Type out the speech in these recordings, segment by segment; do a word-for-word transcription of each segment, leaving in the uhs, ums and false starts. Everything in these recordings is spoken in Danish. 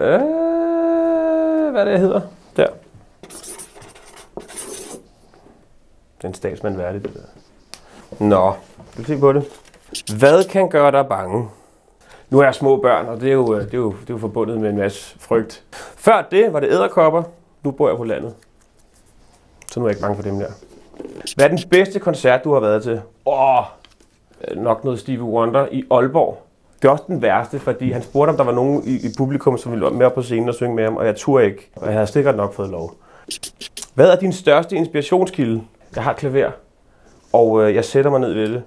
Øh, hvad er det, jeg hedder? Der. Det er en statsmand værdig, det der. Nå, vil du se på det? Hvad kan gøre dig bange? Nu er jeg små børn, og det er, jo, det, er jo, det er jo forbundet med en masse frygt. Før det var det edderkopper. Nu bor jeg på landet. Så nu er jeg ikke bange for dem der. Hvad er den bedste koncert, du har været til? Åh, oh, nok noget Stevie Wonder i Aalborg. Det er også den værste, fordi han spurgte, om der var nogen i, i publikum, som ville med op på scenen og synge med ham, og jeg turde ikke, og jeg havde sikkert nok fået lov. Hvad er din største inspirationskilde? Jeg har klaver, og øh, jeg sætter mig ned ved det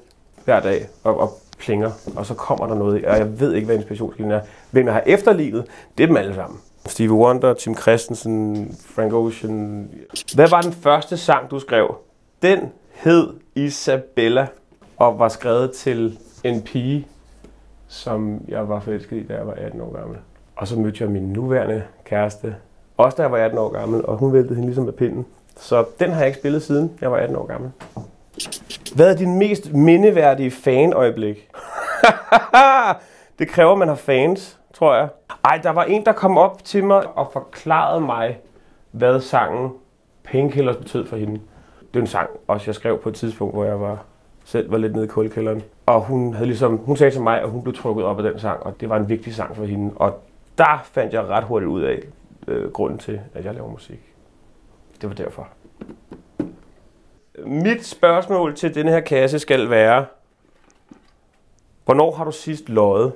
hver dag og, og plinger, og så kommer der noget, og jeg ved ikke, hvad inspirationskilden er. Hvem jeg har efterlignet, det er dem alle sammen. Stevie Wonder, Tim Christensen, Frank Ocean. Hvad var den første sang, du skrev? Den hed Isabella, og var skrevet til en pige, som jeg var forelsket i, da jeg var atten år gammel. Og så mødte jeg min nuværende kæreste, også da jeg var atten år gammel, og hun væltede hende ligesom med pinden. Så den har jeg ikke spillet siden jeg var atten år gammel. Hvad er din mest mindeværdige fanøjeblik? Det kræver, at man har fans, tror jeg. Ej, der var en, der kom op til mig og forklarede mig, hvad sangen Painkillers betød for hende. Det er en sang, også jeg skrev på et tidspunkt, hvor jeg var selv var lidt nede i kuldekælderen. Og hun, havde ligesom, hun sagde til mig, at hun blev trukket op af den sang, og det var en vigtig sang for hende. Og der fandt jeg ret hurtigt ud af øh, grunden til, at jeg laver musik. Det var derfor. Mit spørgsmål til denne her kasse skal være, hvornår har du sidst løjet?